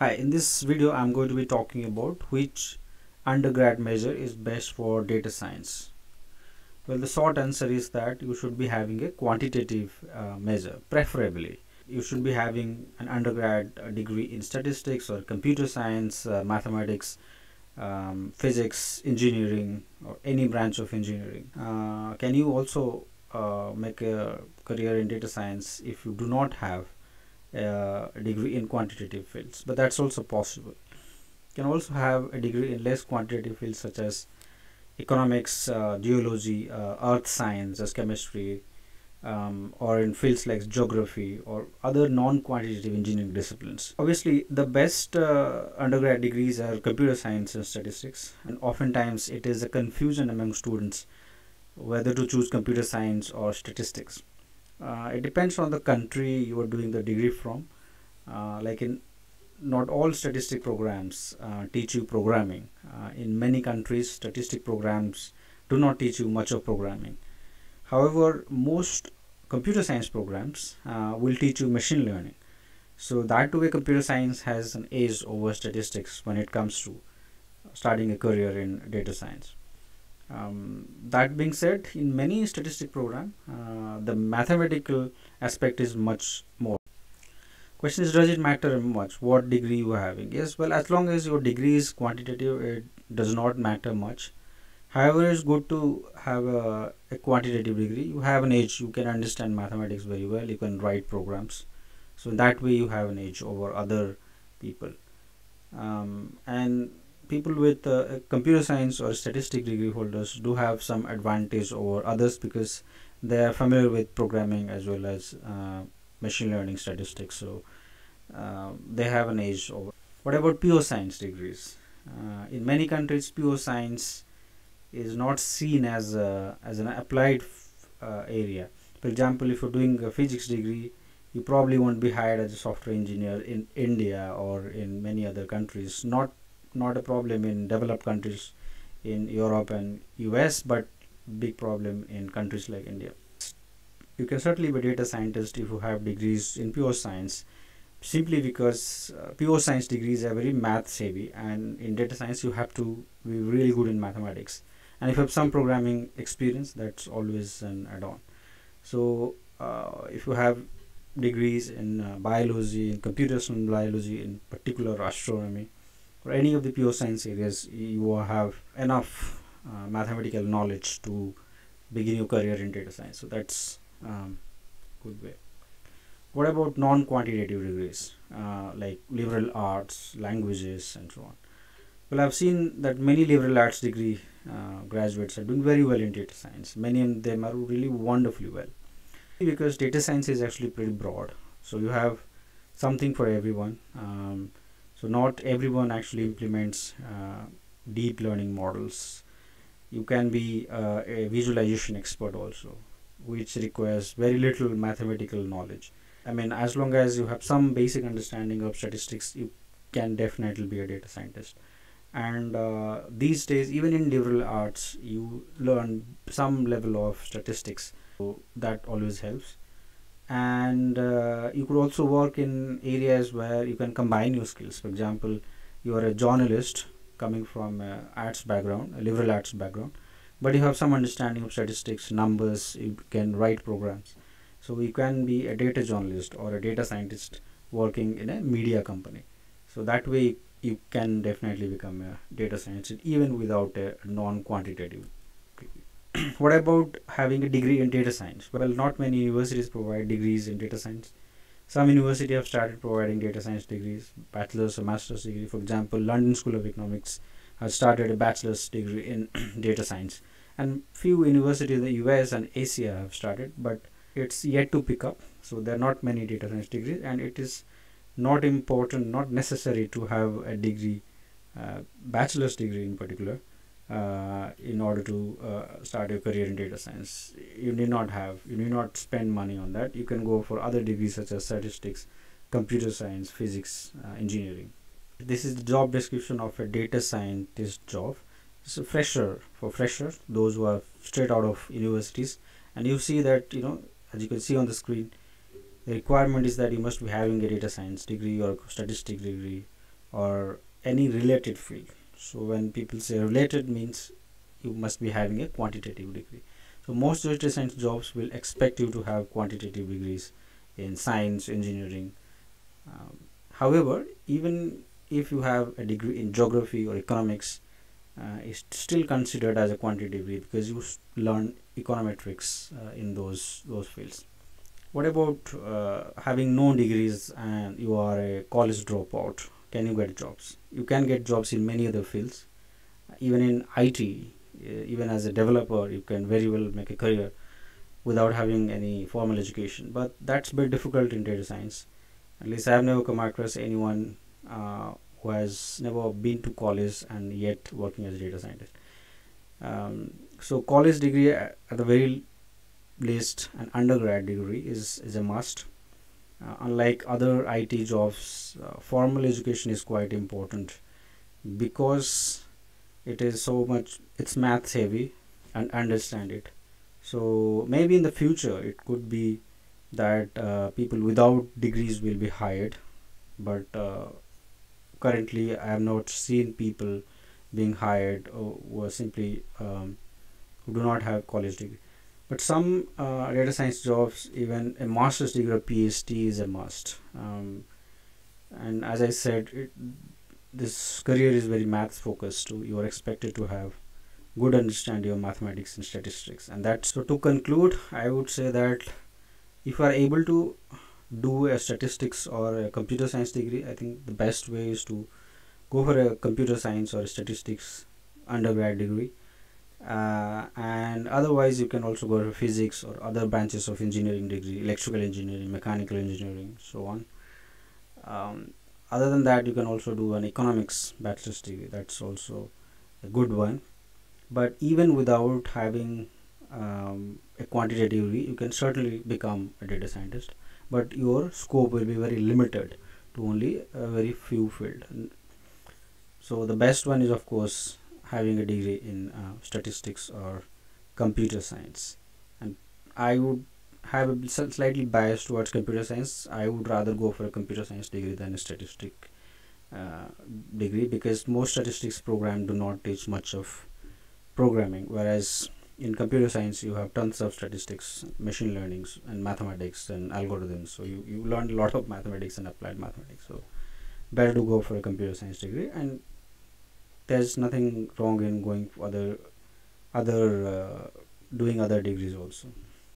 Hi, in this video I'm going to be talking about which undergrad major is best for data science. Well, the short answer is that you should be having a quantitative major. Preferably you should be having an undergrad degree in statistics or computer science, mathematics, physics, engineering, or any branch of engineering. Can you also make a career in data science if you do not have a degree in quantitative fields? But that's also possible. You can also have a degree in less quantitative fields such as economics, geology, earth science as chemistry, or in fields like geography or other non-quantitative engineering disciplines. Obviously the best undergrad degrees are computer science and statistics, and oftentimes it is a confusion among students whether to choose computer science or statistics. It depends on the country you are doing the degree from. Like in not all statistic programs teach you programming. In many countries, statistic programs do not teach you much of programming. However, most computer science programs will teach you machine learning. So that way, computer science has an edge over statistics when it comes to starting a career in data science. That being said, in many statistic program, the mathematical aspect is much more. Question is, does it matter much what degree you are having? Yes, well, as long as your degree is quantitative, it does not matter much. However, it's good to have a quantitative degree. You have an edge, you can understand mathematics very well, you can write programs. So that way you have an edge over other people. And people with computer science or statistic degree holders do have some advantage over others because they are familiar with programming as well as machine learning statistics, so they have an edge over. What about pure science degrees? In many countries, pure science is not seen as an applied area. For example, if you're doing a physics degree, you probably won't be hired as a software engineer in India or in many other countries. Not a problem in developed countries in Europe and US, but big problem in countries like India. You can certainly be a data scientist if you have degrees in pure science, simply because pure science degrees are very math heavy, and in data science you have to be really good in mathematics, and if you have some programming experience, that's always an add-on. So if you have degrees in biology, in computational biology, in particular astronomy, or any of the pure science areas, you will have enough mathematical knowledge to begin your career in data science. So that's good way. What about non-quantitative degrees like liberal arts, languages, and so on? Well, I've seen that many liberal arts degree graduates are doing very well in data science. Many of them are really wonderfully well, because data science is actually pretty broad. So you have something for everyone. So not everyone actually implements deep learning models. You can be a visualization expert also, which requires very little mathematical knowledge. I mean, as long as you have some basic understanding of statistics, you can definitely be a data scientist. And these days, even in liberal arts, you learn some level of statistics. So that always helps. And you could also work in areas where you can combine your skills. For example, you are a journalist coming from arts background, a liberal arts background, but you have some understanding of statistics, numbers, you can write programs. So you can be a data journalist or a data scientist working in a media company. So that way you can definitely become a data scientist even without a non-quantitative. What about having a degree in data science? Well, not many universities provide degrees in data science. Some universities have started providing data science degrees, bachelor's or master's degree. For example, London School of Economics has started a bachelor's degree in data science. And few universities in the US and Asia have started, but it's yet to pick up. So there are not many data science degrees, and it is not important, not necessary to have a degree, bachelor's degree in particular. In order to start your career in data science, you need not spend money on that. You can go for other degrees such as statistics, computer science, physics, engineering. This is the job description of a data scientist job. It's a freshers, those who are straight out of universities. And you see that, as you can see on the screen, the requirement is that you must be having a data science degree or statistic degree or any related field. So when people say related, means you must be having a quantitative degree. So most data science jobs will expect you to have quantitative degrees in science, engineering. However, even if you have a degree in geography or economics, it's still considered as a quantitative degree because you learn econometrics in those fields. What about having no degrees and you are a college dropout? Can you get jobs? You can get jobs in many other fields, even in IT. Even as a developer, you can very well make a career without having any formal education, but that's a bit difficult in data science. At least I've never come across anyone who has never been to college and yet working as a data scientist. So college degree at the very least, an undergrad degree is a must. Unlike other IT jobs, formal education is quite important because it is so much, it's math heavy and understand it. So maybe in the future it could be that people without degrees will be hired, but currently I have not seen people being hired who are simply who do not have college degree. But some data science jobs, even a master's degree or PhD is a must. And as I said, this career is very math focused too. You are expected to have good understanding of mathematics and statistics. And that's, so to conclude, I would say that if you are able to do a statistics or a computer science degree, I think the best way is to go for a computer science or a statistics undergrad degree. And otherwise you can also go to physics or other branches of engineering degree, electrical engineering, mechanical engineering, so on. Other than that, you can also do an economics bachelor's degree. That's also a good one. But even without having a quantitative degree, you can certainly become a data scientist, but your scope will be very limited to only a very few fields. So the best one is, of course, having a degree in statistics or computer science. And I would have a slightly bias towards computer science. I would rather go for a computer science degree than a statistic degree, because most statistics programs do not teach much of programming, whereas in computer science you have tons of statistics, machine learnings and mathematics and algorithms. So you learn a lot of mathematics and applied mathematics. So better to go for a computer science degree, and there's nothing wrong in going for other doing other degrees also.